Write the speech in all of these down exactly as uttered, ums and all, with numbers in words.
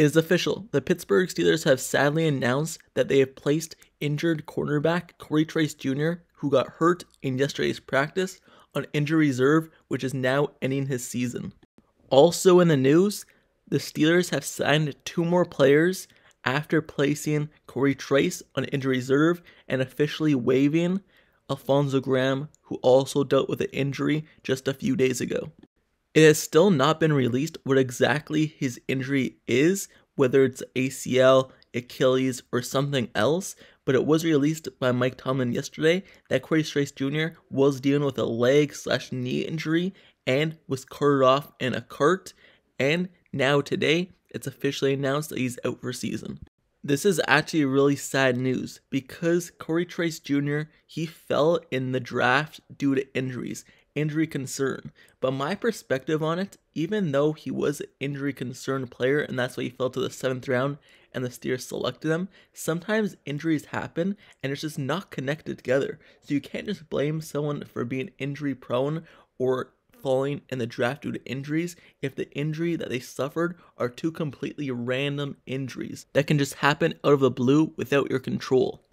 It is official. The Pittsburgh Steelers have sadly announced that they have placed injured cornerback Cory Trice Junior, who got hurt in yesterday's practice, on injury reserve, which is now ending his season. Also in the news, the Steelers have signed two more players after placing Cory Trice on injury reserve and officially waiving Alfonso Graham, who also dealt with an injury just a few days ago. It has still not been released what exactly his injury is, whether it's A C L, Achilles, or something else, but it was released by Mike Tomlin yesterday that Cory Trice Junior was dealing with a leg slash knee injury and was carted off in a cart, and now today it's officially announced that he's out for season. This is actually really sad news because Cory Trice Junior, he fell in the draft due to injuries. Injury concern, but my perspective on it, even though he was an injury concerned player and that's why he fell to the seventh round and the Steelers selected him, sometimes injuries happen and it's just not connected together. So you can't just blame someone for being injury prone or falling in the draft due to injuries if the injury that they suffered are two completely random injuries that can just happen out of the blue without your control.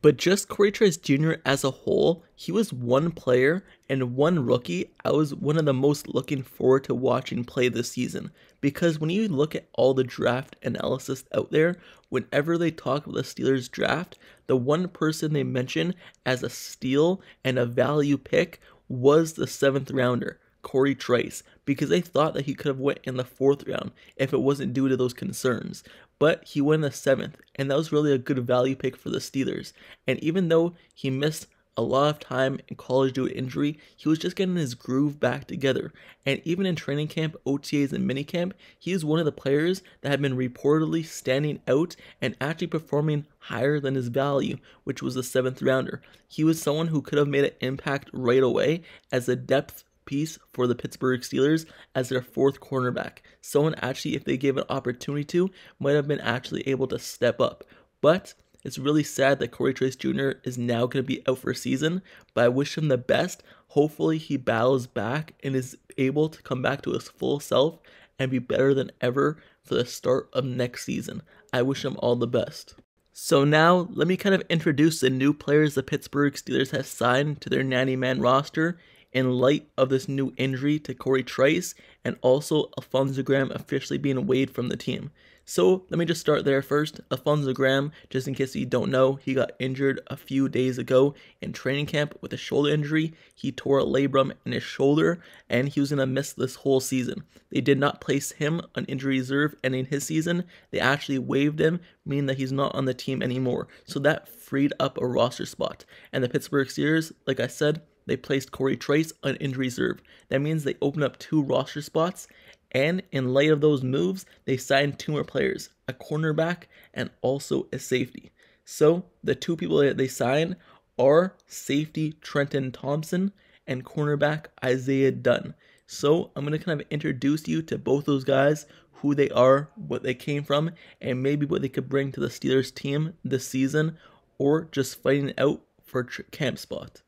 But just Cory Trice Junior as a whole, he was one player and one rookie I was one of the most looking forward to watching play this season. Because when you look at all the draft analysis out there, whenever they talk about the Steelers draft, the one person they mention as a steal and a value pick was the seventh rounder, Cory Trice, because they thought that he could have went in the fourth round if it wasn't due to those concerns. But he went in the seventh, and that was really a good value pick for the Steelers. And even though he missed a lot of time in college due to injury, he was just getting his groove back together. And even in training camp, O T As, and minicamp, he is one of the players that had been reportedly standing out and actually performing higher than his value, which was the seventh rounder. He was someone who could have made an impact right away as a depth piece for the Pittsburgh Steelers as their fourth cornerback. Someone actually, if they gave an opportunity to, might have been actually able to step up. But it's really sad that Cory Trice Junior is now going to be out for a season, but I wish him the best. Hopefully he battles back and is able to come back to his full self and be better than ever for the start of next season. I wish him all the best. So now, let me kind of introduce the new players the Pittsburgh Steelers have signed to their ninety man roster in light of this new injury to Cory Trice and also Alfonso Graham officially being waived from the team. So let me just start there first. Alfonso Graham, just in case you don't know, he got injured a few days ago in training camp with a shoulder injury. He tore a labrum in his shoulder and he was going to miss this whole season. They did not place him on injury reserve ending his season. They actually waived him, meaning that he's not on the team anymore. So that freed up a roster spot. And the Pittsburgh Steelers, like I said, they placed Cory Trice on injury reserve. That means they opened up two roster spots, and in light of those moves, they signed two more players, a cornerback and also a safety. So the two people that they signed are safety Trenton Thompson and cornerback Isaiah Dunn. So I'm going to kind of introduce you to both those guys, who they are, what they came from, and maybe what they could bring to the Steelers team this season or just fighting out for camp spot.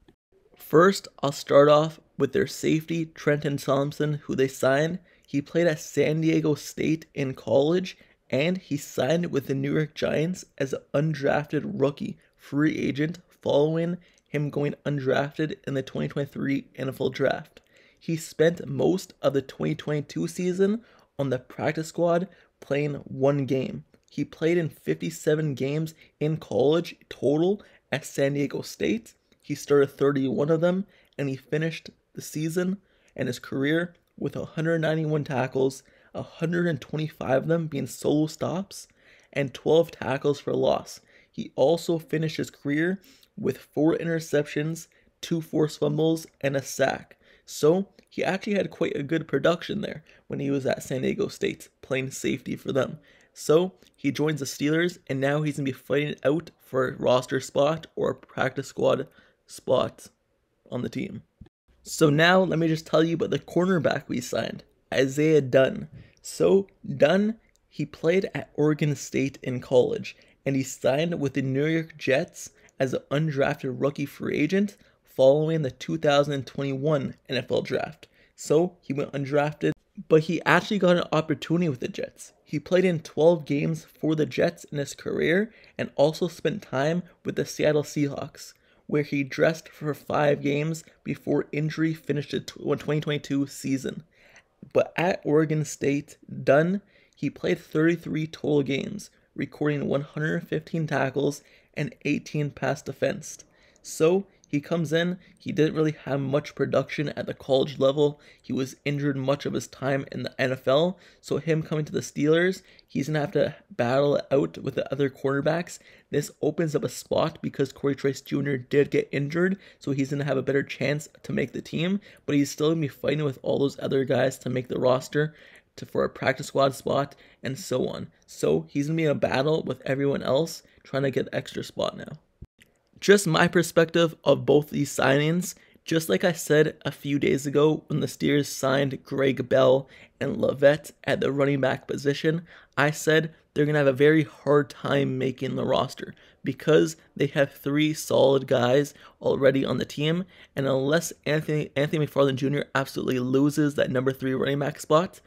First, I'll start off with their safety, Trenton Thompson, who they signed. He played at San Diego State in college, and he signed with the New York Giants as an undrafted rookie free agent following him going undrafted in the twenty twenty-three N F L Draft. He spent most of the twenty twenty-two season on the practice squad playing one game. He played in fifty-seven games in college total at San Diego State. He started thirty-one of them, and he finished the season and his career with one hundred ninety-one tackles, one hundred twenty-five of them being solo stops, and twelve tackles for loss. He also finished his career with four interceptions, two forced fumbles, and a sack. So he actually had quite a good production there when he was at San Diego State playing safety for them. So he joins the Steelers, and now he's going to be fighting out for a roster spot or a practice squad spot on the team. So now let me just tell you about the cornerback we signed, Isaiah Dunn. So Dunn, he played at Oregon State in college, and he signed with the New York Jets as an undrafted rookie free agent following the two thousand twenty-one N F L Draft. So he went undrafted but he actually got an opportunity with the Jets. He played in twelve games for the Jets in his career and also spent time with the Seattle Seahawks, where he dressed for five games before injury finished the twenty twenty-two season. But at Oregon State, Dunn, he played thirty-three total games, recording one hundred fifteen tackles and eighteen pass defensed. So he comes in, he didn't really have much production at the college level, he was injured much of his time in the N F L, so him coming to the Steelers, he's going to have to battle it out with the other quarterbacks. This opens up a spot because Cory Trice Junior did get injured, so he's going to have a better chance to make the team, but he's still going to be fighting with all those other guys to make the roster, to, for a practice squad spot, and so on. So he's going to be in a battle with everyone else, trying to get the extra spot now. Just my perspective of both these signings, just like I said a few days ago when the Steelers signed Greg Bell and Lavette at the running back position, I said they're going to have a very hard time making the roster because they have three solid guys already on the team, and unless Anthony, Anthony McFarland Junior absolutely loses that number three running back spot,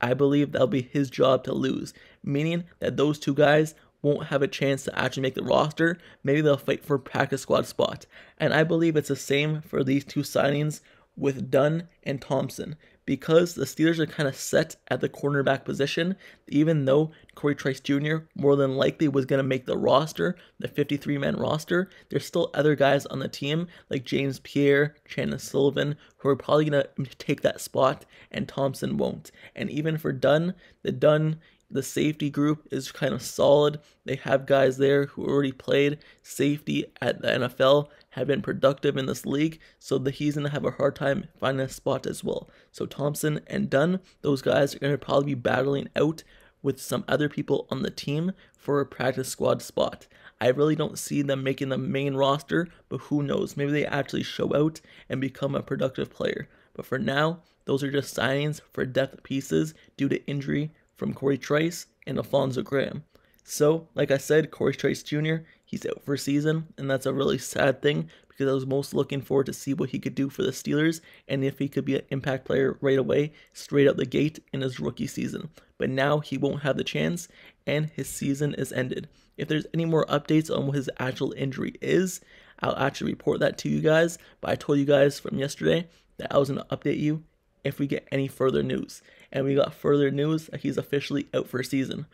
I believe that'll be his job to lose, meaning that those two guys won't have a chance to actually make the roster. Maybe they'll fight for a practice squad spot. And I believe it's the same for these two signings with Dunn and Thompson, because the Steelers are kind of set at the cornerback position, even though Cory Trice Junior more than likely was going to make the roster, the fifty-three man roster. There's still other guys on the team, like James Pierre, Channing Sylvan, who are probably going to take that spot, and Thompson won't. And even for Dunn, the Dunn... The safety group is kind of solid. They have guys there who already played safety at the N F L, have been productive in this league, so that he's going to have a hard time finding a spot as well. So Thompson and Dunn, those guys are going to probably be battling out with some other people on the team for a practice squad spot. I really don't see them making the main roster, but who knows? Maybe they actually show out and become a productive player. But for now, those are just signings for depth pieces due to injury from Cory Trice and Alfonso Graham. So, like I said, Cory Trice Junior, he's out for season, and that's a really sad thing because I was most looking forward to see what he could do for the Steelers and if he could be an impact player right away, straight out the gate in his rookie season. But now he won't have the chance, and his season is ended. If there's any more updates on what his actual injury is, I'll actually report that to you guys, but I told you guys from yesterday that I was going to update you if we get any further news. And we got further news that he's officially out for a season.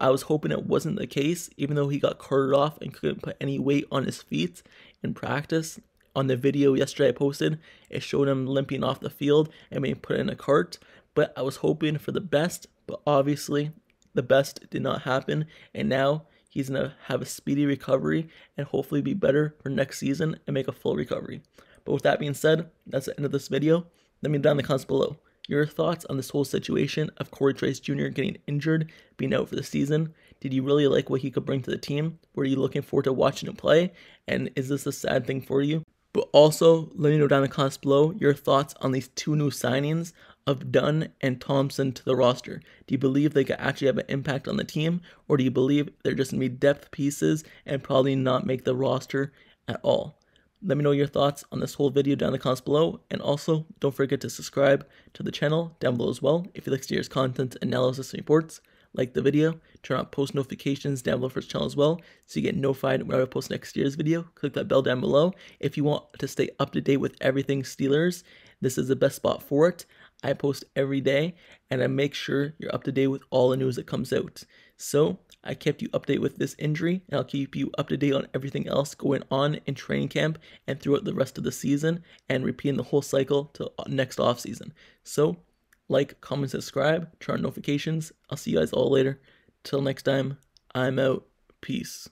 I was hoping it wasn't the case, even though he got carted off and couldn't put any weight on his feet in practice. On the video yesterday I posted, it showed him limping off the field and being put in a cart. But I was hoping for the best, but obviously the best did not happen. And now he's going to have a speedy recovery and hopefully be better for next season and make a full recovery. But with that being said, that's the end of this video. Let me know down in the comments below your thoughts on this whole situation of Cory Trice Junior getting injured, being out for the season. Did you really like what he could bring to the team? Were you looking forward to watching him play? And is this a sad thing for you? But also, let me know down in the comments below your thoughts on these two new signings of Dunn and Thompson to the roster. Do you believe they could actually have an impact on the team? Or do you believe they're just going to be depth pieces and probably not make the roster at all? Let me know your thoughts on this whole video down in the comments below, and also don't forget to subscribe to the channel down below as well if you like Steelers content, analysis, and reports. Like the video, turn on post notifications down below for the channel as well so you get notified whenever I post next Steelers video. Click that bell down below. If you want to stay up to date with everything Steelers, this is the best spot for it. I post every day and I make sure you're up to date with all the news that comes out. So I kept you up to date with this injury, and I'll keep you up to date on everything else going on in training camp and throughout the rest of the season, and repeating the whole cycle till next off season. So, like, comment, subscribe, turn on notifications. I'll see you guys all later. Till next time, I'm out. Peace.